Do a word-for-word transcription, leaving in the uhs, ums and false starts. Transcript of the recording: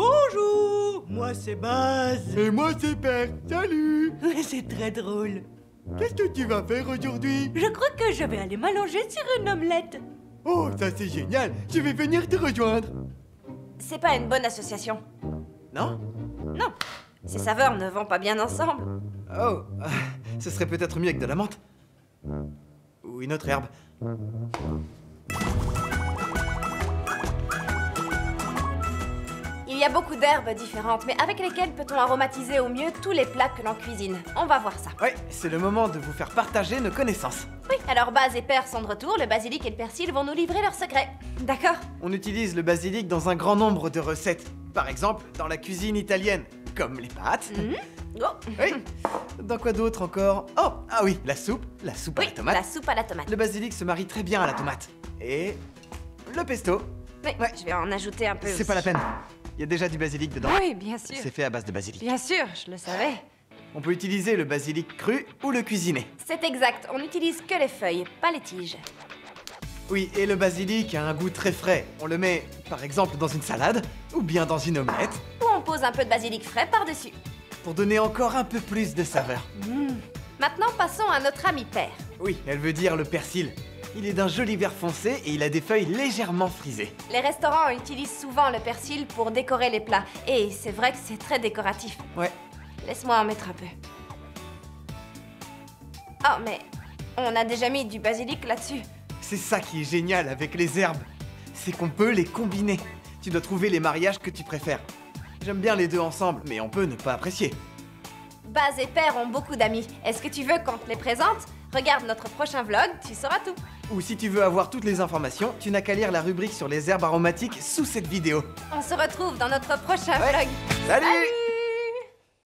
Bonjour, moi c'est Baz. Et moi c'est Pierre, salut. C'est très drôle. Qu'est-ce que tu vas faire aujourd'hui? Je crois que je vais aller m'allonger sur une omelette. Oh, ça c'est génial, je vais venir te rejoindre. C'est pas une bonne association. Non? Non, ces saveurs ne vont pas bien ensemble. Oh, euh, ce serait peut-être mieux avec de la menthe. Ou une autre herbe. Il y a beaucoup d'herbes différentes, mais avec lesquelles peut-on aromatiser au mieux tous les plats que l'on cuisine? On va voir ça. Oui, c'est le moment de vous faire partager nos connaissances. Oui, alors Baz et Pierre sont de retour, le basilic et le persil vont nous livrer leurs secrets. D'accord. On utilise le basilic dans un grand nombre de recettes. Par exemple, dans la cuisine italienne, comme les pâtes. Mmh. Oh. Oui. Dans quoi d'autre encore? Oh, ah oui, la soupe, la soupe oui, à la tomate. la soupe à la tomate. Le basilic se marie très bien à la tomate. Et le pesto. Oui, ouais. Je vais en ajouter un peu. C'est pas la peine. Il y a déjà du basilic dedans. Oui, bien sûr. C'est fait à base de basilic. Bien sûr, je le savais. On peut utiliser le basilic cru ou le cuisiner. C'est exact, on n'utilise que les feuilles, pas les tiges. Oui, et le basilic a un goût très frais. On le met, par exemple, dans une salade ou bien dans une omelette. Ou on pose un peu de basilic frais par-dessus. Pour donner encore un peu plus de saveur. Mmh. Maintenant, passons à notre amie Pierre. Oui, elle veut dire le persil. Il est d'un joli vert foncé et il a des feuilles légèrement frisées. Les restaurants utilisent souvent le persil pour décorer les plats. Et c'est vrai que c'est très décoratif. Ouais. Laisse-moi en mettre un peu. Oh, mais on a déjà mis du basilic là-dessus. C'est ça qui est génial avec les herbes. C'est qu'on peut les combiner. Tu dois trouver les mariages que tu préfères. J'aime bien les deux ensemble, mais on peut ne pas apprécier. Baz et Pierre ont beaucoup d'amis. Est-ce que tu veux qu'on te les présente? Regarde notre prochain vlog, tu sauras tout. Ou si tu veux avoir toutes les informations, tu n'as qu'à lire la rubrique sur les herbes aromatiques sous cette vidéo. On se retrouve dans notre prochain ouais. vlog. Salut, Salut.